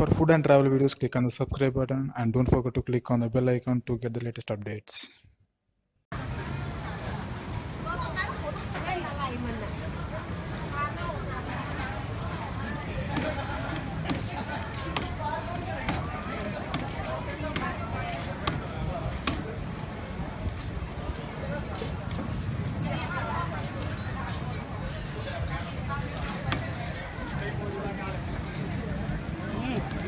For food and travel videos, click on the subscribe button and don't forget to click on the bell icon to get the latest updates.